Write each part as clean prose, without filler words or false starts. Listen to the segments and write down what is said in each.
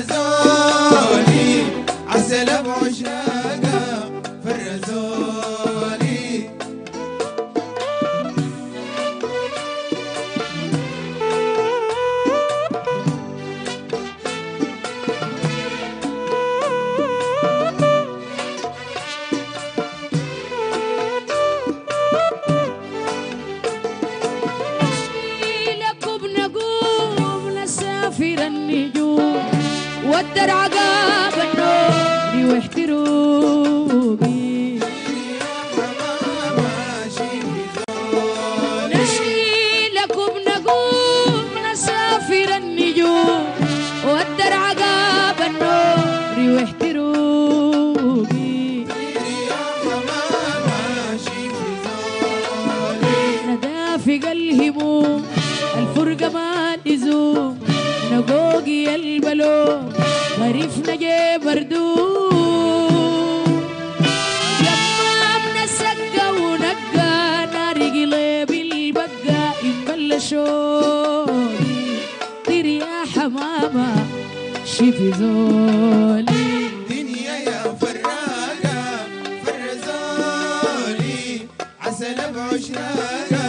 فرزولي عسلب عشاقه فرزولي. ودر عقاب النوم واحتروبي نشكي لكم نقوم نسافر النجوم ودر عقاب النوم واحتروبي ندافق الهموم الفرقة ما تزوم نقوقي البلوم غريفنا جي بردوم يمامنا سكة ونقى نار قلب البقى يبلشوني طير يا حمامة شفي زولي دنيا يا فراقة فرزولي عسل بعشراقة فرزولي.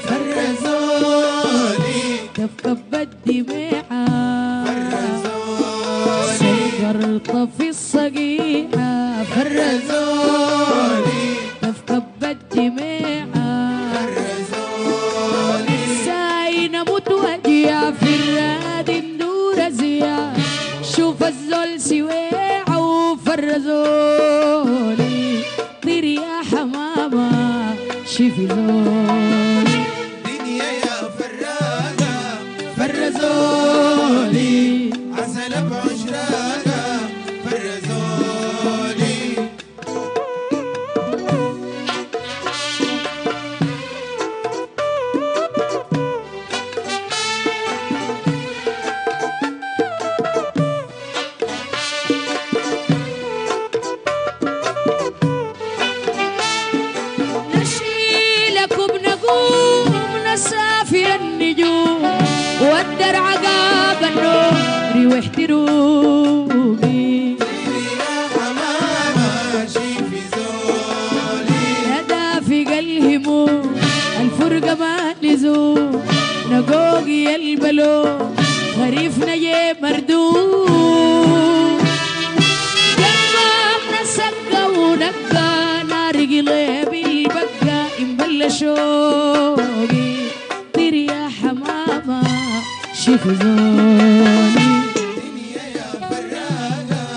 فرزولي كبكب الدماء فرزولي سكرت في الصقيعة فرزولي كبكب الدماء فرزولي ساينا متوجية في الراد ندور زيا شوف الزول سواعه وفرزولي طير يا حمامة شفي زولي فرزولي عسل بعشراقة فرزولي. نشي لكم نقوم نسافر النجوم ودر عقاب النور واحتروبي طيري يا حمامة شيفي زولي ندافق الهموم الفرقة ما لزوم نقوقي البلوم غريفنا جي مردوم جمامنا سكة ونقى نار قلب البقى يبلشوني طير يا حمامة شفي زولي دنيا يا فراقة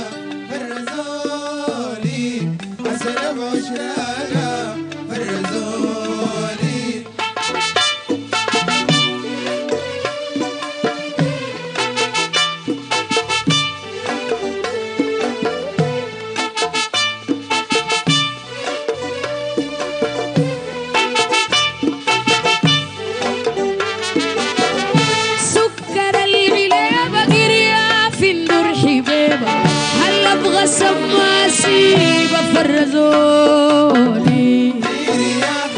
فرزولي عسل بعشراقة فرزولي. سماسي بفرزولي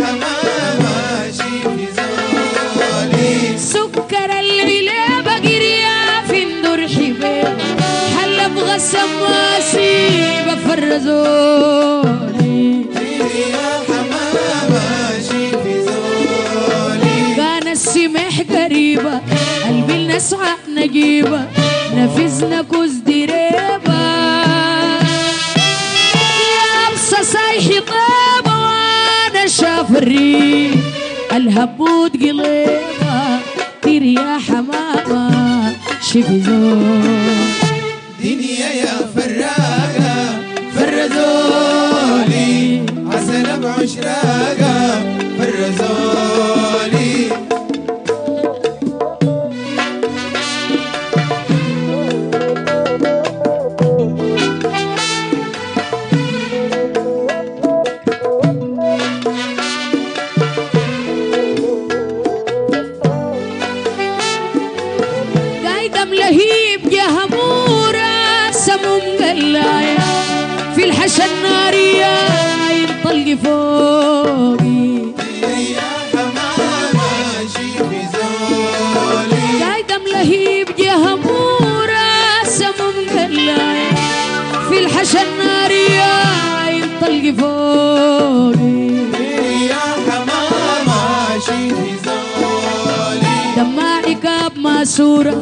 طيري يا حمامة شيفي زولي سكر العلابة قريا في ندور حباب حل ابغى سماسي بفرزولي طيري يا حمامة شيفي زولي كان السماح قريبة قلبي النسعة نجيبة نفسنا كوز دريبة صايحي طيبة وانا شاف الريح الهبوط قليبة طيري يا حمامة شفي زولي دنيا يا فراقة فرزولي عسل بعشراقة فرزولي. تيجي فوقي قاعدة ملهيب جهة مراسة مملة في الحشا النارية طلقي فوقي دمع عقاب ماسورة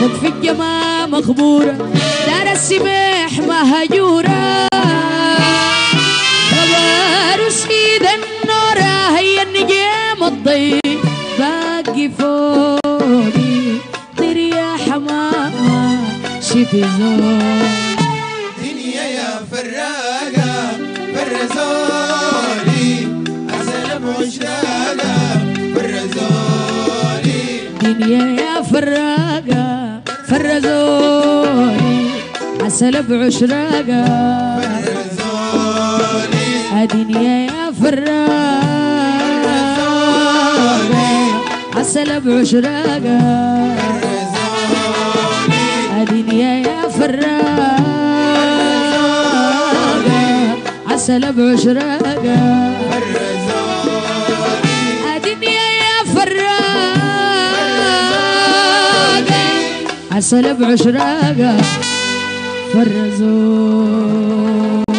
فوق في الجماعة مخبورة دار السماح مهجورة غوارس ايد النورة هي النجيم الضيق باقي فوقي طير يا حمامة شفي زوري دنيا يا فراقة فرزولي أسلم عشاقة فرزولي دنيا يا فراقة فرزولي عسل بعشراقة فرزولي دنيا يا فراقة عسل بعشراقة فرزولي دنيا يا فراقة عسل بعشراقة دنيا يا فراقة عسل بعشراقة فرزولي.